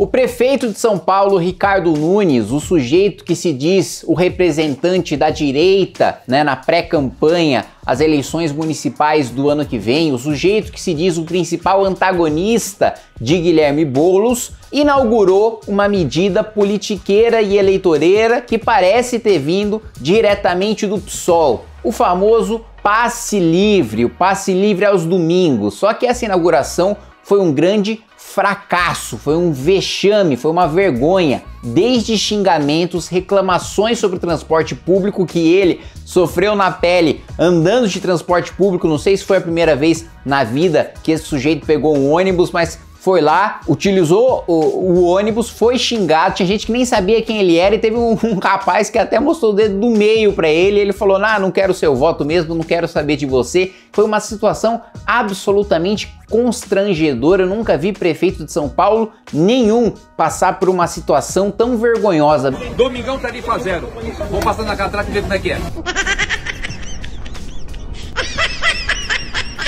O prefeito de São Paulo, Ricardo Nunes, o sujeito que se diz o representante da direita, né, na pré-campanha às eleições municipais do ano que vem, o sujeito que se diz o principal antagonista de Guilherme Boulos, inaugurou uma medida politiqueira e eleitoreira que parece ter vindo diretamente do PSOL, o famoso passe livre, o passe livre aos domingos. Só que essa inauguração foi um grande fracasso, foi um vexame, foi uma vergonha, desde xingamentos, reclamações sobre o transporte público que ele sofreu na pele andando de transporte público. Não sei se foi a primeira vez na vida que esse sujeito pegou um ônibus, mas foi lá, utilizou o ônibus, foi xingado, tinha gente que nem sabia quem ele era e teve um rapaz que até mostrou o dedo do meio pra ele, ele falou, não quero seu voto mesmo, não quero saber de você. Foi uma situação absolutamente constrangedora, eu nunca vi prefeito de São Paulo nenhum passar por uma situação tão vergonhosa. Domingão tá ali fazendo, vou passando na catraca e ver como é que é.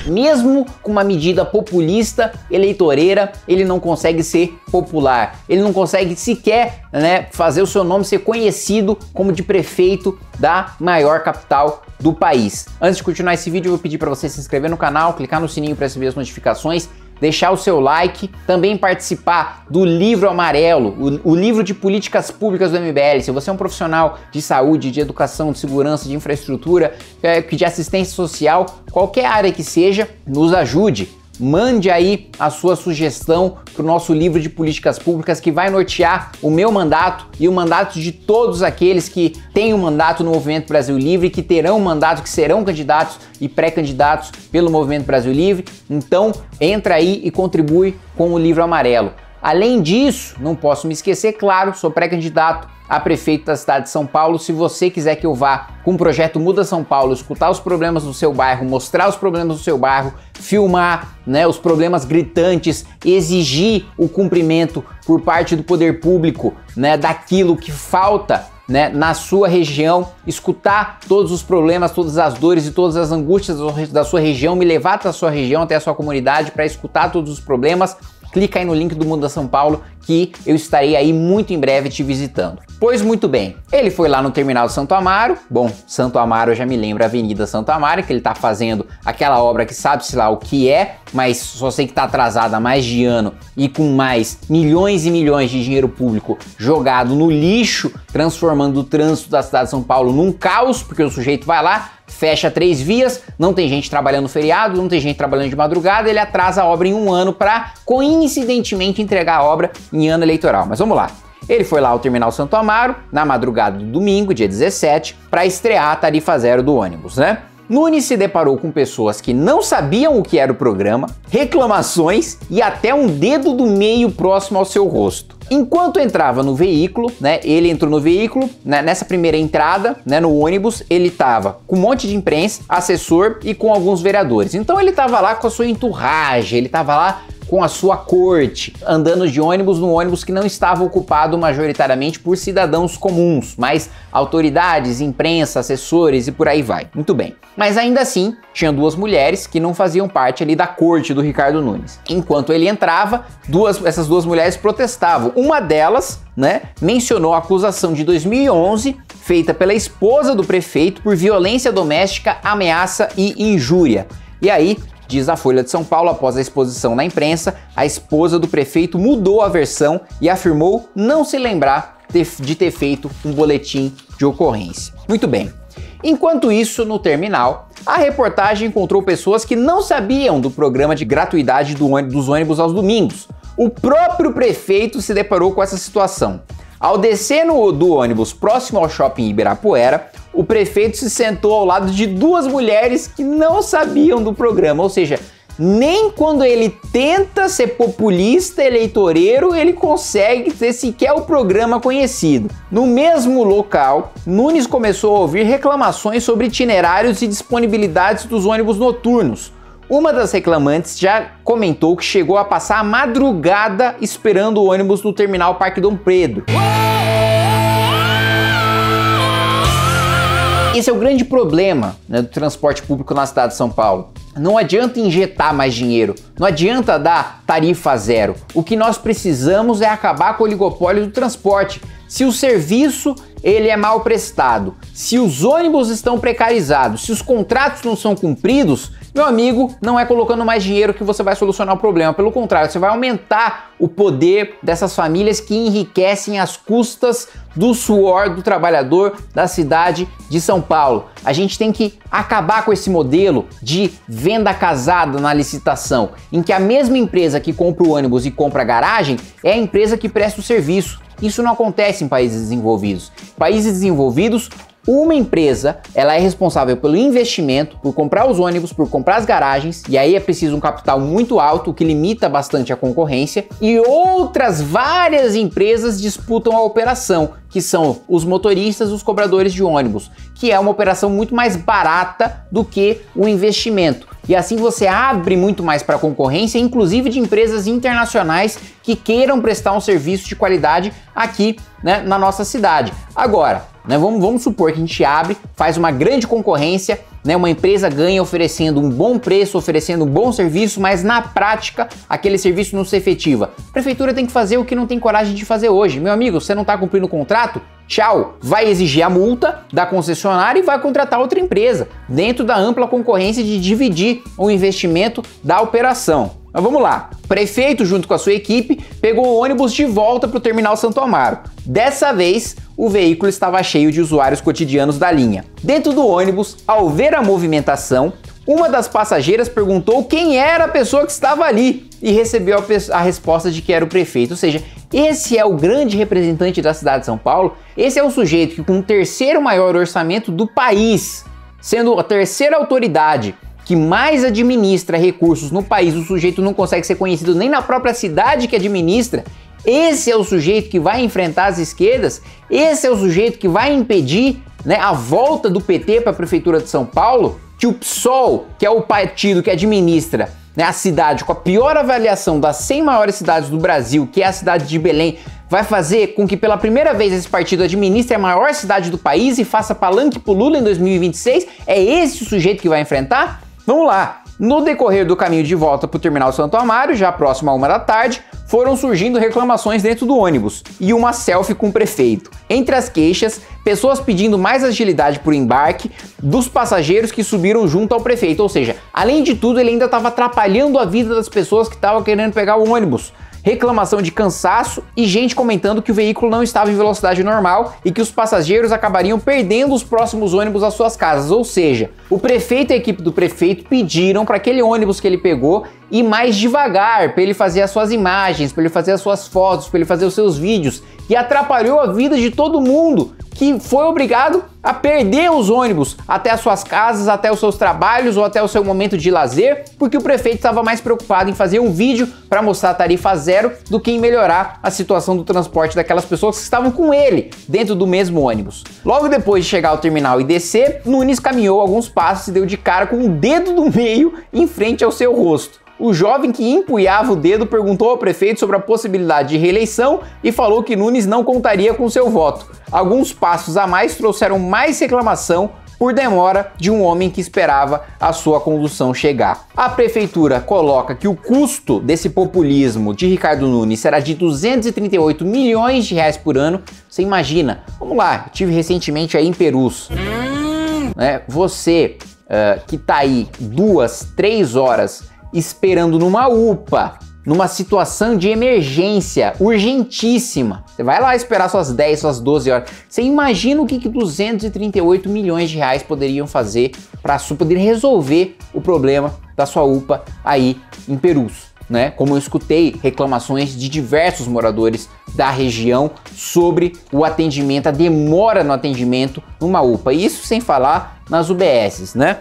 Mesmo com uma medida populista, eleitoreira, ele não consegue ser popular. Ele não consegue sequer, né, fazer o seu nome ser conhecido como de prefeito da maior capital do país. Antes de continuar esse vídeo, eu vou pedir para você se inscrever no canal, clicar no sininho para receber as notificações, deixar o seu like, também participar do livro amarelo, o livro de políticas públicas do MBL. Se você é um profissional de saúde, de educação, de segurança, de infraestrutura, de assistência social, qualquer área que seja, nos ajude. Mande aí a sua sugestão para o nosso livro de políticas públicas que vai nortear o meu mandato e o mandato de todos aqueles que têm um mandato no Movimento Brasil Livre, que terão um mandato, que serão candidatos e pré-candidatos pelo Movimento Brasil Livre. Então entra aí e contribui com o livro amarelo. Além disso, não posso me esquecer, claro, sou pré-candidato a prefeito da cidade de São Paulo. Se você quiser que eu vá com o projeto Muda São Paulo, escutar os problemas do seu bairro, mostrar os problemas do seu bairro, filmar, né, os problemas gritantes, exigir o cumprimento por parte do poder público, né, daquilo que falta, né, na sua região, escutar todos os problemas, todas as dores e todas as angústias da sua região, me levar até a sua região, até a sua comunidade para escutar todos os problemas, clica aí no link do Muda São Paulo que eu estarei aí muito em breve te visitando. Pois muito bem, ele foi lá no Terminal Santo Amaro, bom, Santo Amaro já me lembra a Avenida Santo Amaro, que ele tá fazendo aquela obra que sabe-se lá o que é, mas só sei que tá atrasada há mais de ano e com mais milhões e milhões de dinheiro público jogado no lixo, transformando o trânsito da cidade de São Paulo num caos, porque o sujeito vai lá, fecha 3 vias, não tem gente trabalhando no feriado, não tem gente trabalhando de madrugada, ele atrasa a obra em 1 ano para coincidentemente entregar a obra em ano eleitoral. Mas vamos lá. Ele foi lá ao Terminal Santo Amaro na madrugada do domingo, dia 17, para estrear a tarifa zero do ônibus, né? Nunes se deparou com pessoas que não sabiam o que era o programa, reclamações e até um dedo do meio próximo ao seu rosto. Enquanto entrava no veículo, né, ele entrou no veículo, né, nessa primeira entrada, né, no ônibus, ele tava com um monte de imprensa, assessor e com alguns vereadores. Então ele tava lá com a sua entourage, ele tava lá com a sua corte, andando de ônibus num ônibus que não estava ocupado majoritariamente por cidadãos comuns, mas autoridades, imprensa, assessores e por aí vai. Muito bem. Mas ainda assim, tinha 2 mulheres que não faziam parte ali da corte do Ricardo Nunes. Enquanto ele entrava, essas duas mulheres protestavam. Uma delas, né, mencionou a acusação de 2011 feita pela esposa do prefeito por violência doméstica, ameaça e injúria. E aí, diz a Folha de São Paulo, após a exposição na imprensa, a esposa do prefeito mudou a versão e afirmou não se lembrar de ter feito um boletim de ocorrência. Muito bem. Enquanto isso, no terminal, a reportagem encontrou pessoas que não sabiam do programa de gratuidade dos ônibus aos domingos. O próprio prefeito se deparou com essa situação. Ao descer do ônibus próximo ao shopping Ibirapuera, o prefeito se sentou ao lado de 2 mulheres que não sabiam do programa, ou seja, nem quando ele tenta ser populista, eleitoreiro, ele consegue ter sequer o programa conhecido. No mesmo local, Nunes começou a ouvir reclamações sobre itinerários e disponibilidades dos ônibus noturnos. Uma das reclamantes já comentou que chegou a passar a madrugada esperando o ônibus no terminal Parque Dom Pedro. Esse é o grande problema, né, do transporte público na cidade de São Paulo. Não adianta injetar mais dinheiro, não adianta dar tarifa zero. O que nós precisamos é acabar com o oligopólio do transporte. Se o serviço ele é mal prestado, se os ônibus estão precarizados, se os contratos não são cumpridos, meu amigo, não é colocando mais dinheiro que você vai solucionar o problema. Pelo contrário, você vai aumentar o poder dessas famílias que enriquecem às custas do suor do trabalhador da cidade de São Paulo. A gente tem que acabar com esse modelo de venda casada na licitação, em que a mesma empresa que compra o ônibus e compra a garagem é a empresa que presta o serviço. Isso não acontece em países desenvolvidos. Países desenvolvidos, uma empresa, ela é responsável pelo investimento, por comprar os ônibus, por comprar as garagens, e aí é preciso um capital muito alto, o que limita bastante a concorrência, e outras várias empresas disputam a operação, que são os motoristas e os cobradores de ônibus, que é uma operação muito mais barata do que o investimento. E assim você abre muito mais para a concorrência, inclusive de empresas internacionais que queiram prestar um serviço de qualidade aqui, né, na nossa cidade. Agora, né, vamos supor que a gente abre, faz uma grande concorrência, né, uma empresa ganha oferecendo um bom preço, oferecendo um bom serviço, mas na prática aquele serviço não se efetiva. A prefeitura tem que fazer o que não tem coragem de fazer hoje. Meu amigo, você não está cumprindo o contrato? Tchau, vai exigir a multa da concessionária e vai contratar outra empresa, dentro da ampla concorrência de dividir o investimento da operação. Mas vamos lá, o prefeito junto com a sua equipe pegou o ônibus de volta para o Terminal Santo Amaro. Dessa vez, o veículo estava cheio de usuários cotidianos da linha. Dentro do ônibus, ao ver a movimentação, uma das passageiras perguntou quem era a pessoa que estava ali e recebeu a resposta de que era o prefeito, ou seja, esse é o grande representante da cidade de São Paulo, esse é o sujeito que com o terceiro maior orçamento do país, sendo a terceira autoridade que mais administra recursos no país, o sujeito não consegue ser conhecido nem na própria cidade que administra, esse é o sujeito que vai enfrentar as esquerdas, esse é o sujeito que vai impedir, né, a volta do PT para a Prefeitura de São Paulo, que o PSOL, que é o partido que administra, né, a cidade com a pior avaliação das 100 maiores cidades do Brasil, que é a cidade de Belém, vai fazer com que pela primeira vez esse partido administre a maior cidade do país e faça palanque pro Lula em 2026? É esse o sujeito que vai enfrentar? Vamos lá! No decorrer do caminho de volta para o Terminal Santo Amaro, já próximo à 1 da tarde, foram surgindo reclamações dentro do ônibus e uma selfie com o prefeito. Entre as queixas, pessoas pedindo mais agilidade para o embarque dos passageiros que subiram junto ao prefeito, ou seja, além de tudo ele ainda estava atrapalhando a vida das pessoas que estavam querendo pegar o ônibus. Reclamação de cansaço e gente comentando que o veículo não estava em velocidade normal e que os passageiros acabariam perdendo os próximos ônibus às suas casas, ou seja, o prefeito e a equipe do prefeito pediram para aquele ônibus que ele pegou ir mais devagar, para ele fazer as suas imagens, para ele fazer as suas fotos, para ele fazer os seus vídeos, e atrapalhou a vida de todo mundo que foi obrigado a perder os ônibus até as suas casas, até os seus trabalhos ou até o seu momento de lazer, porque o prefeito estava mais preocupado em fazer um vídeo para mostrar a tarifa zero do que em melhorar a situação do transporte daquelas pessoas que estavam com ele dentro do mesmo ônibus. Logo depois de chegar ao terminal e descer, Nunes caminhou alguns passos e deu de cara com o dedo do meio em frente ao seu rosto. O jovem que empunhava o dedo perguntou ao prefeito sobre a possibilidade de reeleição e falou que Nunes não contaria com seu voto. Alguns passos a mais trouxeram mais reclamação por demora de um homem que esperava a sua condução chegar. A prefeitura coloca que o custo desse populismo de Ricardo Nunes será de 238 milhões de reais por ano. Você imagina? Vamos lá, eu estive recentemente aí em Perus. Você que tá aí 2, 3 horas esperando numa UPA, numa situação de emergência urgentíssima. Você vai lá esperar suas 10, suas 12 horas. Você imagina o que 238 milhões de reais poderiam fazer para poder resolver o problema da sua UPA aí em Perus, né? Como eu escutei reclamações de diversos moradores da região sobre o atendimento, a demora no atendimento numa UPA. Isso sem falar nas UBSs, né?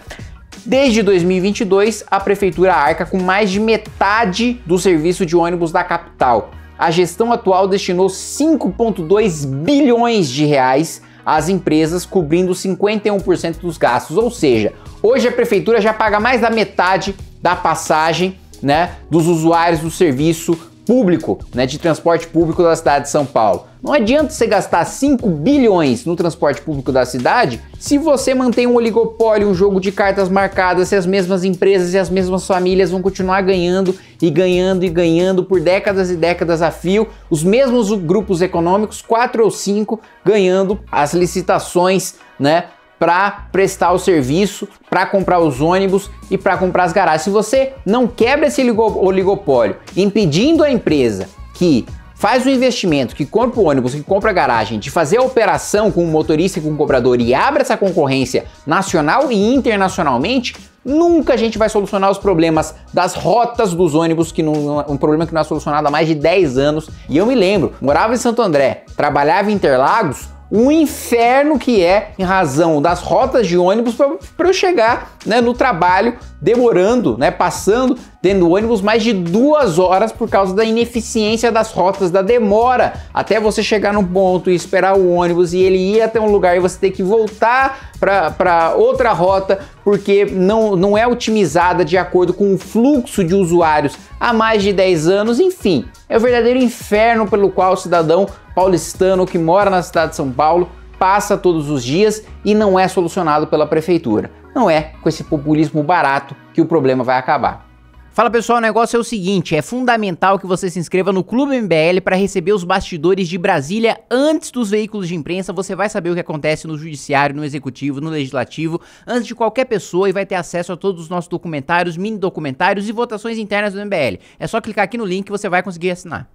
Desde 2022, a prefeitura arca com mais de metade do serviço de ônibus da capital. A gestão atual destinou 5,2 bilhões de reais às empresas, cobrindo 51% dos gastos. Ou seja, hoje a prefeitura já paga mais da metade da passagem, né, dos usuários do serviço público, né, de transporte público da cidade de São Paulo. Não adianta você gastar 5 bilhões no transporte público da cidade se você mantém um oligopólio, um jogo de cartas marcadas, se as mesmas empresas e as mesmas famílias vão continuar ganhando e ganhando e ganhando por décadas e décadas a fio, os mesmos grupos econômicos, 4 ou 5, ganhando as licitações, né, para prestar o serviço, para comprar os ônibus e para comprar as garagens. Se você não quebra esse oligopólio, impedindo a empresa que faz o investimento, que compra o ônibus, que compra a garagem, de fazer a operação com o motorista e com o cobrador e abre essa concorrência nacional e internacionalmente, nunca a gente vai solucionar os problemas das rotas dos ônibus, que não, um problema que não é solucionado há mais de 10 anos. E eu me lembro, morava em Santo André, trabalhava em Interlagos, o inferno que é em razão das rotas de ônibus para eu chegar, né, no trabalho, demorando, né, passando, tendo ônibus mais de 2 horas por causa da ineficiência das rotas, da demora, até você chegar no ponto e esperar o ônibus e ele ir até um lugar e você ter que voltar para outra rota porque não é otimizada de acordo com o fluxo de usuários há mais de 10 anos, enfim. É o verdadeiro inferno pelo qual o cidadão paulistano que mora na cidade de São Paulo passa todos os dias e não é solucionado pela prefeitura. Não é com esse populismo barato que o problema vai acabar. Fala pessoal, o negócio é o seguinte, é fundamental que você se inscreva no Clube MBL para receber os bastidores de Brasília antes dos veículos de imprensa. Você vai saber o que acontece no judiciário, no executivo, no legislativo, antes de qualquer pessoa, e vai ter acesso a todos os nossos documentários, mini documentários e votações internas do MBL. É só clicar aqui no link que você vai conseguir assinar.